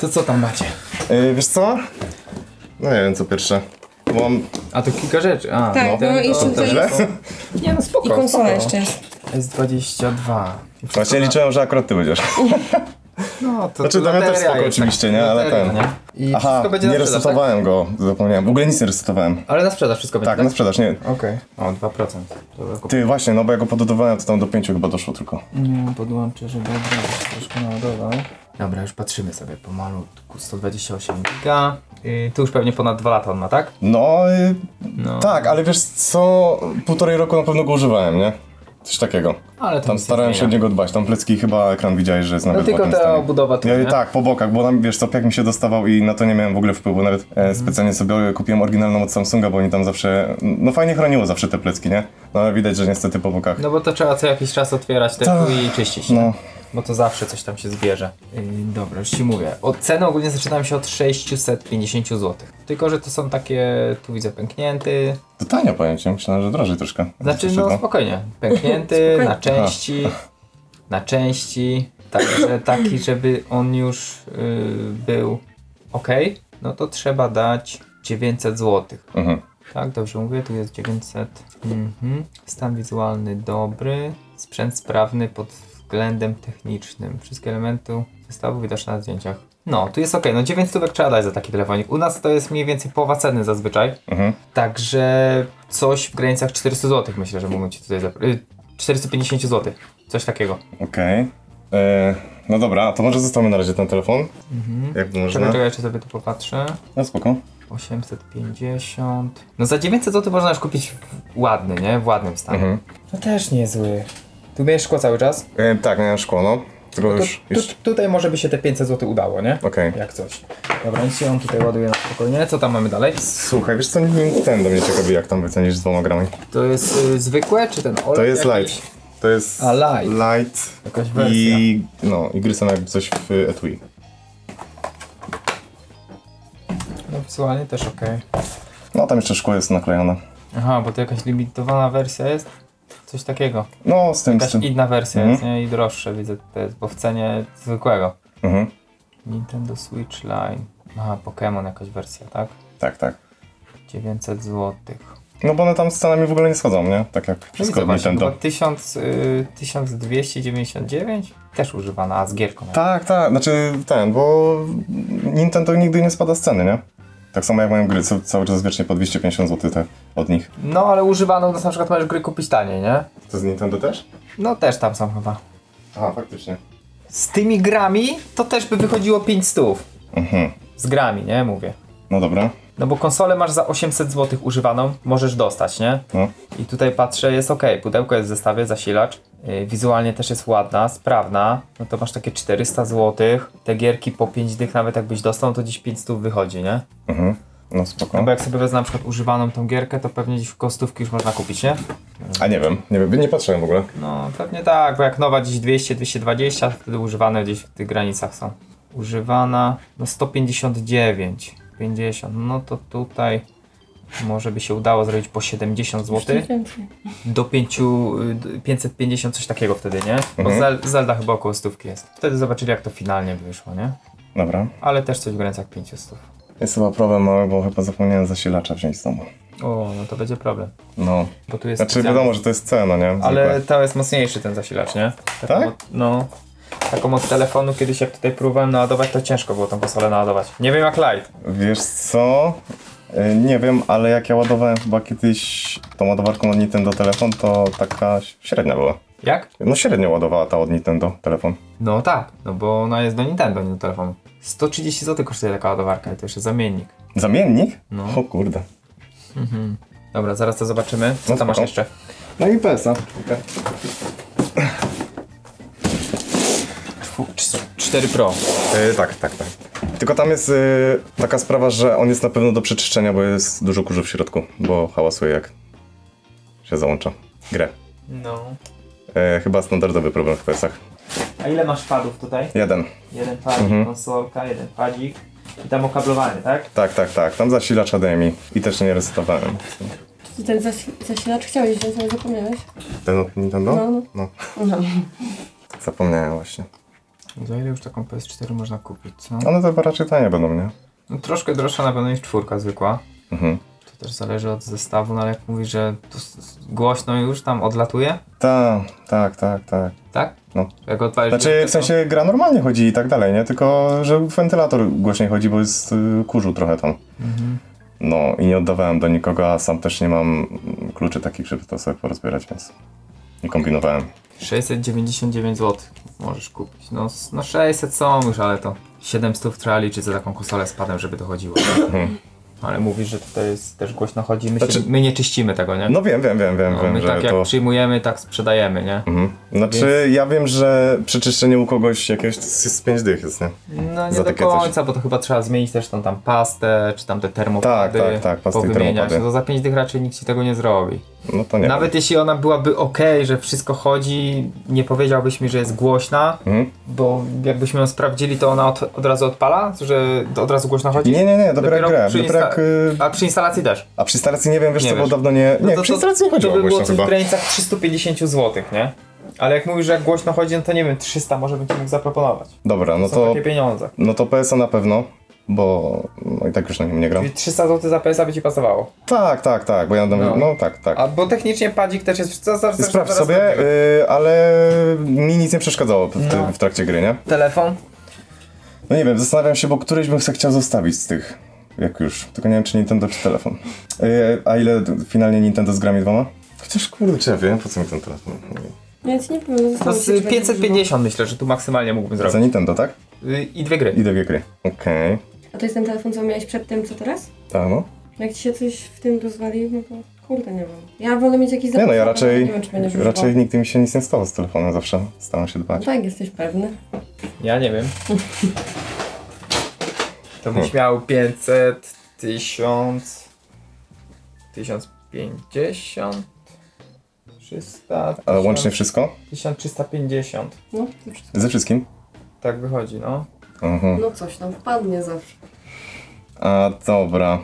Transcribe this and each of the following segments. To co tam macie? Wiesz co? No nie wiem co pierwsze. Mam... A to kilka rzeczy. A, tak, no, no i jeszcze nie, no spoko. I konsola jeszcze. S22. Właśnie liczyłem, że akurat ty będziesz. No, to znaczy, dla mnie też spoko oczywiście, nie? Ale ten... Aha, nie resetowałem go, zapomniałem. W ogóle nic nie resetowałem. Ale na sprzedaż wszystko będzie, tak? Tak, na sprzedaż, nie. Okej. O, 2%. Ty, właśnie, no bo ja go podładowałem, to tam do 5 chyba doszło tylko. Nie, podłączę, żeby troszkę naładował. Dobra, już patrzymy sobie pomalutku. 128 giga. Tu już pewnie ponad 2 lata on ma, tak? No, no, tak, ale wiesz co? Półtorej roku na pewno go używałem, nie? Coś takiego. Ale tam starałem się od niego dbać. Tam plecki chyba ekran widziałeś, że jest nawet. No tylko ta obudowa tu, nie? Tak, po bokach, bo tam wiesz co, jak mi się dostawał i na to nie miałem w ogóle wpływu. Nawet specjalnie sobie kupiłem oryginalną od Samsunga, bo oni tam zawsze, no fajnie chroniło zawsze te plecki, nie? No ale widać, że niestety po bokach. No bo to trzeba co jakiś czas otwierać te i czyścić, no. Bo to zawsze coś tam się zbierze. Dobra, już ci mówię. Od ceny ogólnie zaczynam się od 650 zł. Tylko, że to są takie, tu widzę, pęknięty. To tanio, powiem ci, myślałem, że drożej troszkę. Znaczy, no spokojnie. Pęknięty, spokojnie. na części. Także taki, żeby on już był ok, no to trzeba dać 900 zł. Mhm. Tak, dobrze mówię, tu jest 900. Mhm. Stan wizualny dobry, sprzęt sprawny pod względem technicznym. Wszystkie elementy zestawu widoczne na zdjęciach. No, tu jest ok, no 9 stówek trzeba dać za taki telefonik. U nas to jest mniej więcej połowa ceny zazwyczaj. Mhm. Także coś w granicach 400 zł myślę, że mogą ci tutaj zaproponować. 450 zł, coś takiego. Okej. No dobra, to może zostawmy na razie ten telefon. Mhm. Jakby można. Czekaj, jeszcze sobie tu popatrzę. No spoko. 850. No za 900 zł można już kupić ładny, nie? W ładnym stanie. Mhm. No też niezły. Tu miałeś szkło cały czas? Tak, miałem szkło, no. Tylko no to, już... Tutaj może by się te 500 zł udało, nie? Okej. Jak coś. Dobra, nic się on tutaj ładuje na spokojnie. Co tam mamy dalej? Słuchaj, wiesz co, ten do mnie ciekawi, jak tam wycenisz z 2 gramami. To jest zwykłe, czy ten OLED? To jest jakiś? Light. To jest light. Jakaś wersja. I, no, i gry są jakby coś w etui. No wizualnie też okej. No tam jeszcze szkło jest naklejone. Aha, bo to jakaś limitowana wersja jest? Coś takiego. No, z tym. Jakaś inna wersja jest, nie? I droższe widzę, to jest, bo w cenie zwykłego. Mhm. Nintendo Switch Line. Aha, Pokémon jakaś wersja, tak? Tak, tak. 900 zł. No bo one tam z cenami w ogóle nie schodzą, nie? Tak jak wszystko w Nintendo. 1299 też używana, a z gierką. Tak, tak, znaczy ten, bo Nintendo nigdy nie spada z ceny, nie? Tak samo jak mają gry, cały czas wiecznie po 250 zł te od nich. No ale używaną na przykład możesz gry kupić taniej, nie? To z Nintendo też? No też tam są chyba. Aha, faktycznie. Z tymi grami to też by wychodziło 500. Mhm. Z grami, nie? Mówię. No dobra. No bo konsolę masz za 800 zł używaną, możesz dostać, nie? No. I tutaj patrzę, jest ok, pudełko jest w zestawie, zasilacz. Wizualnie też jest ładna, sprawna. No to masz takie 400 zł. Te gierki po 5 dych nawet jakbyś dostał, to gdzieś 500 wychodzi, nie? Mhm. No spoko. No bo jak sobie wezmę na przykład używaną tą gierkę, to pewnie gdzieś w kostówki już można kupić, nie? A nie wiem, nie patrzyłem w ogóle. No pewnie tak, bo jak nowa gdzieś 200-220, wtedy używane gdzieś w tych granicach są. Używana, no 159. 50, no to tutaj może by się udało zrobić po 70 zł do 550, coś takiego wtedy, nie? Bo Zelda chyba około 100 jest. Wtedy zobaczyli, jak to finalnie wyszło, nie? Dobra. Ale też coś w granicach 500. Jest chyba problem mały, bo chyba zapomniałem zasilacza wziąć z domu. O, no to będzie problem. No. Bo tu jest znaczy specjalny... wiadomo, że to jest cena, nie? Zwykle. Ale to jest mocniejszy ten zasilacz, nie? Tak? No. Taką od telefonu kiedyś, jak tutaj próbowałem naładować, to ciężko było tą konsolę naładować. Nie wiem jak Light. Wiesz co? Nie wiem, ale jak ja ładowałem chyba kiedyś tą ładowarką od Nintendo telefon, to taka średnia była. Jak? No średnio ładowała ta od Nintendo telefon. No tak, no bo ona jest do Nintendo, nie do telefonu. 130 zł kosztuje taka ładowarka i to jeszcze zamiennik. Zamiennik? No. O kurde. Mhm. Dobra, zaraz to zobaczymy. Co tam masz jeszcze? No i PS-a. Okay. 4 Pro. Tak. Tylko tam jest taka sprawa, że on jest na pewno do przeczyszczenia, bo jest dużo kurzu w środku, bo hałasuje jak się załącza grę. No. Chyba standardowy problem w PS-ach. A ile masz padów tutaj? Jeden. Jeden padzik, konsolka, jeden padzik i tam okablowany, tak? Tak. Tam zasilacz HDMI i też nie resetowałem. Ten zasilacz chciałeś, ale zapomniałeś? Ten od Nintendo? No. Zapomniałem właśnie. Za ile już taką PS4 można kupić, co? One to raczej tanie będą, nie? No, troszkę droższa na pewno niż czwórka zwykła. Mhm. To też zależy od zestawu, no ale jak mówisz, że to głośno już tam odlatuje? Tak. Tak? No. Jak znaczy w sensie gra normalnie chodzi i tak dalej, nie? Tylko, że wentylator głośniej chodzi, bo jest kurzu trochę tam. Mhm. No i nie oddawałem do nikogo, a sam też nie mam kluczy takich, żeby to sobie porozbierać, więc nie kombinowałem. 699 zł możesz kupić. No 600 są już, ale to 700 trzeba liczyć za taką konsolę z padem, żeby dochodziło. Ale mówisz, że tutaj jest też głośno chodzi. My, znaczy, my nie czyścimy tego, nie? No wiem. No, my tak jak to... przyjmujemy, tak sprzedajemy, nie? Mhm. Znaczy więc... ja wiem, że przeczyszczenie u kogoś jakieś z 5 dych jest, nie? No nie za do końca, bo to chyba trzeba zmienić też tą tam pastę, czy tam te termopady. Tak, powymieniać. No to za 5 dych raczej nikt ci tego nie zrobi. No to nie. Nawet jeśli ona byłaby okej, że wszystko chodzi, nie powiedziałbyś mi, że jest głośna, bo jakbyśmy ją sprawdzili, to ona od razu odpala? Że od razu głośno chodzi? Nie, a przy instalacji też? A przy instalacji nie wiem, wiesz nie co, wiesz. Bo dawno nie... Nie, no to, przy instalacji nie chodziło głośno chyba. To by było w granicach 350 zł, nie? Ale jak mówisz, że jak głośno chodzi, no to nie wiem, 300 może bym ci mógł zaproponować. Dobra, to no są to... takie pieniądze. No to PS-a na pewno. Bo no i tak już na nim nie gram. Czyli 300 zł za PS-a by ci pasowało? Tak, bo ja dam... No tak. A bo technicznie padzik też jest... Sprawdź sobie, ale mi nic nie przeszkadzało w trakcie gry, nie? Telefon? No nie wiem, zastanawiam się, bo któryś bym chciał zostawić z tych, jak już. Tylko nie wiem, czy Nintendo, czy telefon. A ile finalnie Nintendo z grami 2? Chociaż kurczę, wiem, po co mi ten telefon. Więc nie wiem, to z 550 myślę, że tu maksymalnie mógłbym zrobić. Za Nintendo, tak? I dwie gry. Okej. A to jest ten telefon, co miałeś przed tym, co teraz? Tak, no. Jak ci się coś w tym rozwali, no to kurde, nie wiem. Ja wolę mieć jakiś zapasy. Nie, no ja raczej nigdy mi się nic nie stało z telefonem, zawsze staram się dbać. No tak, jesteś pewny? Ja nie wiem. To byś miał 500, 1000, 1050, 300... 1000, ale łącznie wszystko? 1350. No, to wszystko. Ze wszystkim? Tak wychodzi, no. Uh-huh. No coś tam wpadnie zawsze. A dobra.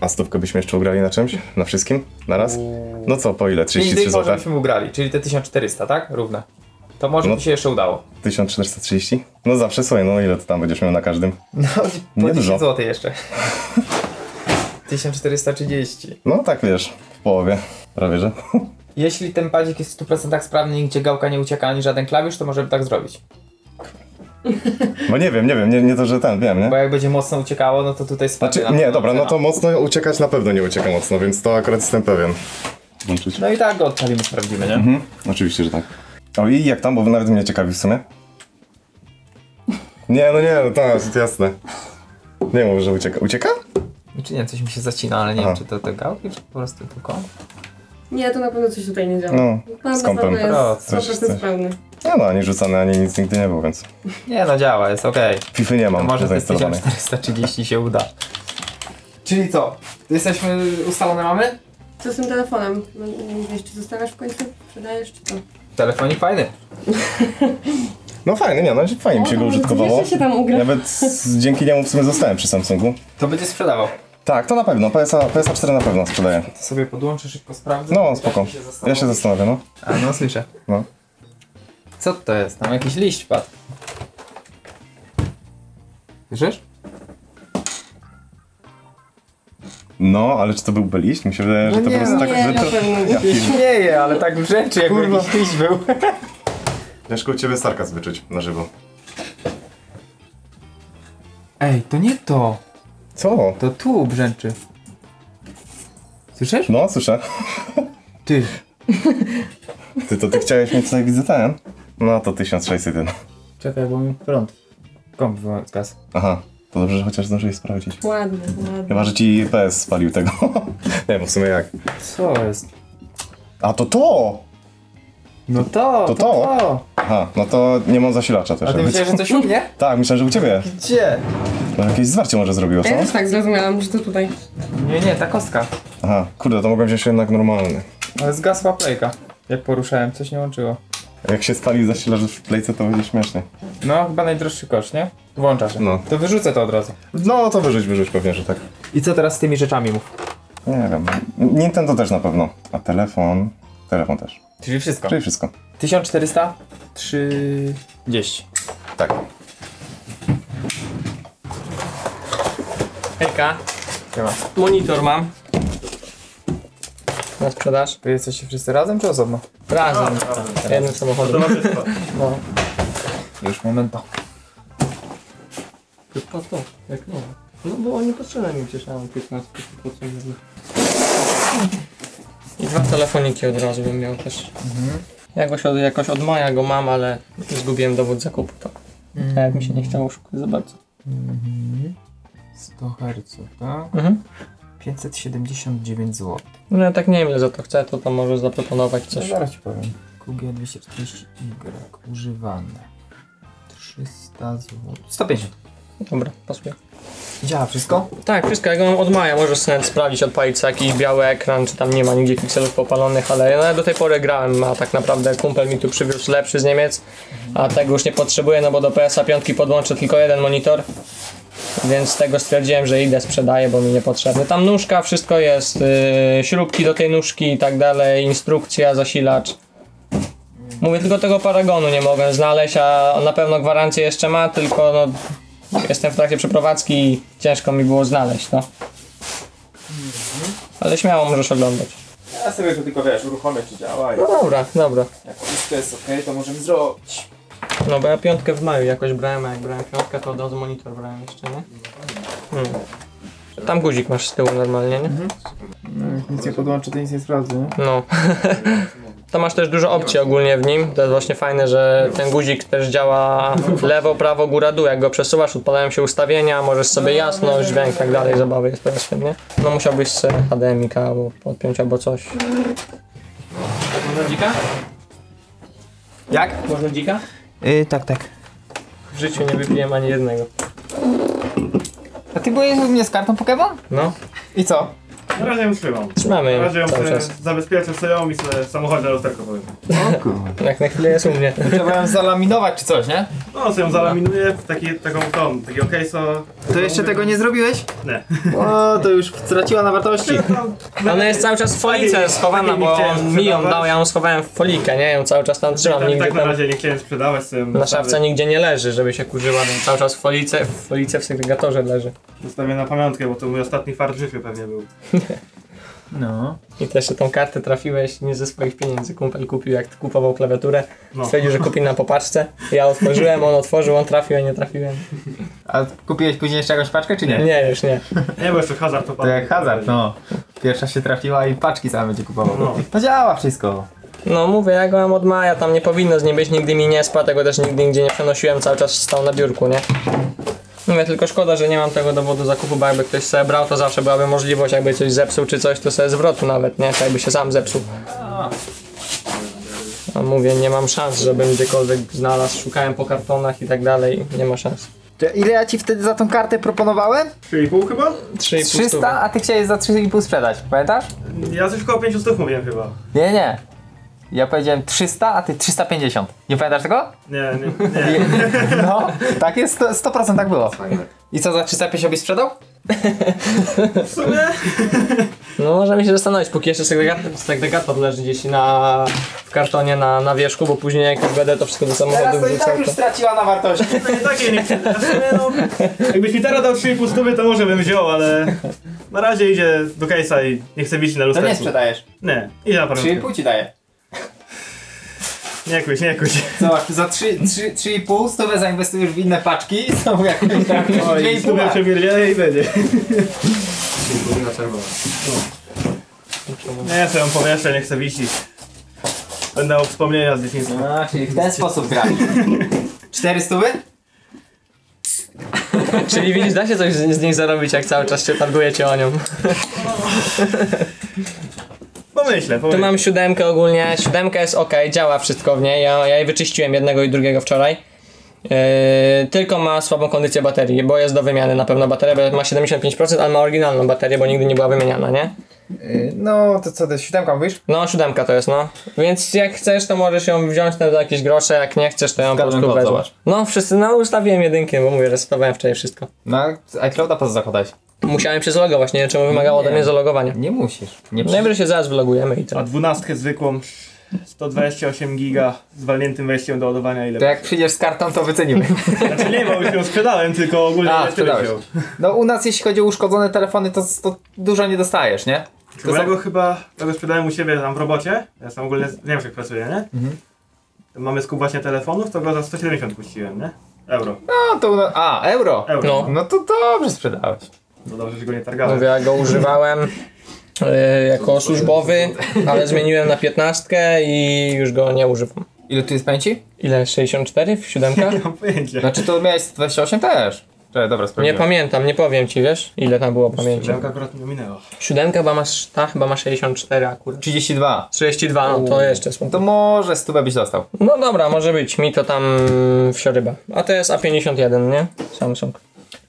A stówkę byśmy jeszcze ugrali na czymś? Na wszystkim? Na raz? No co, po ile? 33 zł? Może byśmy ugrali, czyli te 1400, tak? Równe. To może mi się jeszcze udało. 1430? No zawsze, słuchaj, no ile to tam będziesz miał na każdym? No, po 10 zł jeszcze. 1430. No tak wiesz, w połowie. Prawie, że. Jeśli ten padzik jest w 100% sprawny, nigdzie gałka nie ucieka, ani żaden klawisz, to możemy tak zrobić. Bo nie wiem, nie to, że ten, wiem, nie? Bo jak będzie mocno uciekało, no to tutaj spadnie. Znaczy, nie, dobra, no to mocno uciekać na pewno nie ucieka mocno, więc to akurat jestem pewien. Włączyć. No i tak go odpalimy, sprawdzimy, nie? Mhm, oczywiście, że tak. O i jak tam, bo nawet mnie ciekawi w sumie. Nie, tak, jasne. Nie mów, że ucieka. Ucieka? Czy nie, coś mi się zacina, ale nie wiem, czy to te gałki, czy po prostu tylko... Nie, to na pewno coś tutaj nie działa. No, z kąpem. Jest sprawny. No, ani rzucane, ani nic nigdy nie było, więc... Nie, no działa, jest okej. Fify nie mam, może z 1430 się uda. Czyli co? Jesteśmy ustalone mamy? Co z tym telefonem? Wiesz, czy zostawiasz w końcu? Sprzedajesz, czy to? Telefonik fajny. No fajny, nie, no fajnie mi się go użytkowało. Jeszcze się tam ugra. Nawet dzięki niemu w sumie zostałem przy Samsungu. To będzie sprzedawał. Tak, to na pewno. PS4 na pewno sprzedaję. To sobie podłączę, szybko sprawdzę. No, spoko. Ja się zastanawiam, no. A, no słyszę. No. Co to jest? Tam jakiś liść padł. Słyszysz? No, ale czy to byłby liść? Mi się wydaje, że to po prostu tak... Nie, śmieję, ale tak w rzeczy, jakby jakiś liść był. Ciężko u ciebie sarkazm wyczuć na żywo. Ej, to nie to. Co? To tu brzęczy. Słyszysz? No, słyszę. Ty. Ty chciałeś mieć tutaj widzę ten? No to 1601. Czekaj, bo mi prąd. Komp gaz. Aha, to dobrze, że chociaż zdążyłeś sprawdzić. Ładnie. Chyba, że ci PS spalił tego. Nie, bo w sumie jak. Co jest? A to! No to! Aha, no to nie mam zasilacza też. A ty myślałeś, że coś u mnie? Tak, myślałem, że u ciebie. Gdzie? No jakieś zwarcie może zrobiło, co? Ja też tak zrozumiałam, że to tutaj. Nie, ta kostka. Aha, kurde, to mogłem wziąć jednak normalny. Ale zgasła playka. Jak poruszałem, coś nie łączyło. Jak się spali zasilacz w playce, to będzie śmiesznie. No, chyba najdroższy koszt, nie? Włącza się. No. To wyrzucę to od razu. No, to wyrzuć pewnie, że tak. I co teraz z tymi rzeczami mów? Nie wiem. Nintendo też na pewno. A telefon... Telefon też. Czyli wszystko? Czyli wszystko. 1400? 3... 10. Tak. Hejka. Siema. Monitor mam. Na sprzedaż. Wy jesteście wszyscy razem czy osobno? Razem. Jednym samochodem. No. Już momento. Chyba to, jak nowe. No bo oni postrzelali mi przecież, ja mam 15% i dwa telefoniki od razu bym miał też. Mhm. Jakoś od maja go mam, ale zgubiłem dowód zakupu, tak. Mhm. Jak mi się nie chciało szukać za bardzo. Mhm. 100 Hz, tak? Mhm. 579 zł. No ja tak nie wiem ile za to chcę, to tam może zaproponować coś. Ja zaraz ci powiem. QG240Y, używane. 300 zł. 150. Dobra, pasuje. Działa wszystko? Tak, wszystko. Ja go mam od maja, możesz sobie sprawdzić, odpalić sobie jakiś biały ekran, czy tam nie ma nigdzie pikselów popalonych, ale ja do tej pory grałem, a tak naprawdę kumpel mi tu przywiózł lepszy z Niemiec, a tego już nie potrzebuję, no bo do PS5 podłączę tylko jeden monitor, więc z tego stwierdziłem, że idę, sprzedaję, bo mi niepotrzebny. Tam nóżka, wszystko jest, śrubki do tej nóżki i tak dalej, instrukcja, zasilacz. Mówię, tylko tego Paragonu nie mogę znaleźć, a na pewno gwarancję jeszcze ma, tylko no... Jestem w trakcie przeprowadzki i ciężko mi było znaleźć, no. Ale śmiało możesz oglądać. Ja sobie to tylko wiesz, uruchomię czy działa i... No dobra, dobra. Jak wszystko jest okej, to możemy zrobić. No bo ja piątkę w maju jakoś brałem, a jak brałem piątkę to od razu monitor brałem jeszcze, nie? Hmm. Tam guzik masz z tyłu normalnie, nie? No jak nic nie podłączę, to nic nie sprawdzę, nie? No. To masz też dużo opcji ogólnie w nim, to jest właśnie fajne, że ten guzik też działa lewo, prawo, góra, dół, jak go przesuwasz odpalają się ustawienia, możesz sobie jasność, dźwięk i tak dalej, zabawy jest to świetnie. No musiałbyś sobie HDMI albo podpiąć albo coś. Można dzika? Jak? Można dzika? Tak, tak. W życiu nie wypiłem ani jednego. A ty byłeś u mnie z kartą Pokémon? No. I co? Na razie ją trzymam. Trzymamy ją. Na razie ją zabezpieczę sobie i sobie samochodzie na lusterko powiem. Jak na chwilę jest u mnie. Trzeba ją zalaminować czy coś, nie? No, sobie ją zalaminuję w takiego case'a. To jeszcze tego nie zrobiłeś? Nie. O, to już straciła na wartości. Ona jest cały czas w folice schowana, bo on mi ją dał, ja ją schowałem w folikę, nie? Ją cały czas tam trzymam. I tak na razie nie chciałem sprzedawać sobie. Na szafce nigdzie nie leży, żeby się kurzyła, cały czas w folice w segregatorze leży. Zostawię na pamiątkę, bo to mój ostatni fart w życiu pewnie był. No. I też tą kartę trafiłeś nie ze swoich pieniędzy. Kumpel kupił, jak kupował klawiaturę. No. Stwierdził, że kupi na popaczce. Ja otworzyłem, on otworzył, on trafił, a ja nie trafiłem. A kupiłeś później jeszcze jakąś paczkę, czy nie? Nie, już nie. Nie, bo jeszcze hazard to jak hazard, no. Pierwsza się trafiła i paczki sam będzie kupował. No. To działa wszystko. No mówię, ja go mam od maja, tam nie powinno z nim być, nigdy mi nie spadł, tego też nigdy nigdzie nie przenosiłem, cały czas stał na biurku, nie? Mówię, tylko szkoda, że nie mam tego dowodu zakupu, bo jakby ktoś sobie brał, to zawsze byłaby możliwość, jakby coś zepsuł czy coś, to sobie zwrotu nawet, nie? Jakby się sam zepsuł. A mówię, nie mam szans, żebym gdziekolwiek znalazł, szukałem po kartonach i tak dalej, nie ma szans. Ile ja ci wtedy za tą kartę proponowałem? 3,5 chyba? 300, a ty chciałeś za 3,5 sprzedać, pamiętasz? Ja coś około 500 mówiłem chyba. Nie, nie. Ja powiedziałem 300, a ty 350. Nie pamiętasz tego? Nie. No, tak jest, 100% tak było. I co, za 350 byś sprzedał? W sumie? No możemy się zastanowić, póki jeszcze segregator leży gdzieś w kartonie na wierzchu, bo później jak już będę to wszystko do samochodu wrzucał. Teraz to i tak już straciła na wartości. No nie takie nie chcę. No, jakbyś mi teraz dał 3,5 to może bym wziął, ale na razie idzie do case'a i nie chcę wisić na lusterku. To nie sprzedajesz? Nie, idzie na parę. 3,5 ci daję. Nie kuś, nie kuś. Zobacz, za 3,5 stówę zainwestujesz w inne paczki i znowu jakieś tam 2,5 przewierdzielę i będzie. 3,5 na czerwono. Nie, to ją powieszę, nie chcę wisić. Będę miał wspomnienia z dzieciństwa. No, czyli w ten sposób grali. 4 stówy? Czyli widzisz, da się coś z niej zarobić, jak cały czas się targujecie o nią. Pomyślę. Tu mam 7 ogólnie, 7 jest ok, działa wszystko w niej, ja jej wyczyściłem jednego i drugiego wczoraj. Tylko ma słabą kondycję baterii, bo jest do wymiany na pewno bateria, bo ma 75%, ale ma oryginalną baterię, bo nigdy nie była wymieniana, nie? No to co, to jest 7 mówisz? No 7 to jest, no. Więc jak chcesz to możesz ją wziąć za jakieś grosze, jak nie chcesz to ją po prostu wezmę. No wszyscy, no ustawiłem jedynkiem, bo mówię, resetowałem wczoraj wszystko. No iClouda po co zakładać? Musiałem się zalogować, nie wiem czemu wymagało ode mnie zalogowania. Nie musisz. Najwyżej się zaraz wylogujemy i tak. A 12 zwykłą 128 giga z walniętym wejściem do ładowania ile. To jak przyjdziesz z kartą, to wycenimy. Znaczy nie, bo już ją sprzedałem, tylko ogólnie wziął. No u nas jeśli chodzi o uszkodzone telefony, to dużo nie dostajesz, nie? Tego chyba, tego sprzedałem u siebie tam w robocie, ja sam ogólnie w Niemczech pracuję, nie? Mhm. Mamy skup właśnie telefonów, to go za 170 puściłem, nie? Euro. No to, euro. No. No to dobrze sprzedałeś. No dobrze, że go nie targałem. No, ja go używałem jako służbowy, ale zmieniłem na 15 i już go nie używam. Ile tu jest pamięci? Ile? 64 w 7? Nie mam pojęcia. Znaczy to miałeś 28 też. Cześć, dobra, nie pamiętam, nie powiem ci, wiesz, ile tam było pamięci. 7 akurat nie minęło. 7 chyba ma 64 akurat. 32. 32, no to jeszcze smutno. To może 100 byś dostał. No dobra, może być, mi to tam wsioryba. A to jest A51, nie? Samsung.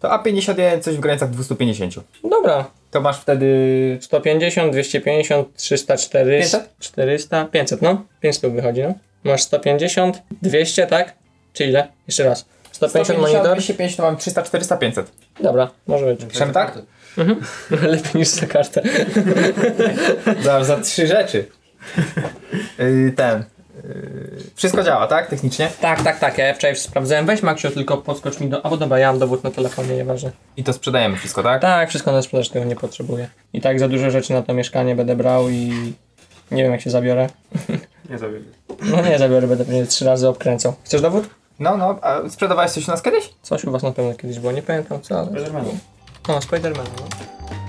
To A51 coś w granicach 250. Dobra. To masz wtedy... 150, 250, 300, 400, 500? 400, 500, no. 500 wychodzi, no. Masz 150, 200, tak? Czy ile? Jeszcze raz. 150 monitor? 250 to mam 300, 400, 500. Dobra, może być. Piszemy tak? Mhm. Lepiej niż za kartę. za trzy rzeczy. Wszystko działa, tak? Technicznie? Tak. Ja wczoraj sprawdzałem. Weź Maksio, tylko podskocz mi do... A bo dobra, ja mam dowód na telefonie, nieważne. I to sprzedajemy wszystko, tak? Tak, wszystko na sprzedaż, tego nie potrzebuję. I tak za dużo rzeczy na to mieszkanie będę brał i... Nie wiem jak się zabiorę. Nie zabiorę. No nie zabiorę, będę pewnie 3 razy obkręcał. Chcesz dowód? No, a sprzedawałeś coś u nas kiedyś? Coś u was na pewno kiedyś było, nie pamiętam co, ale... Spider-Man. No, Spider-Man, no.